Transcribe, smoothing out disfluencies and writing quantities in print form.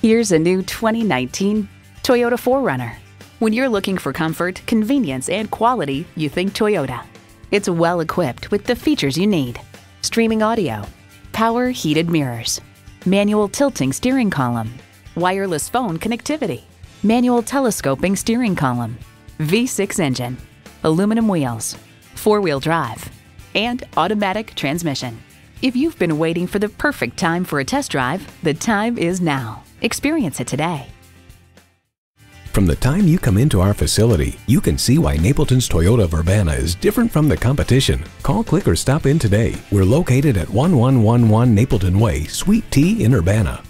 Here's a new 2019 Toyota 4Runner. When you're looking for comfort, convenience, and quality, you think Toyota. It's well equipped with the features you need: streaming audio, power heated mirrors, manual tilting steering column, wireless phone connectivity, manual telescoping steering column, V6 engine, aluminum wheels, four-wheel drive, and automatic transmission. If you've been waiting for the perfect time for a test drive, the time is now. Experience it today. From the time you come into our facility, you can see why Napleton's Toyota of Urbana is different from the competition. Call, click, or stop in today. We're located at 1111 Napleton Way, Suite T in Urbana.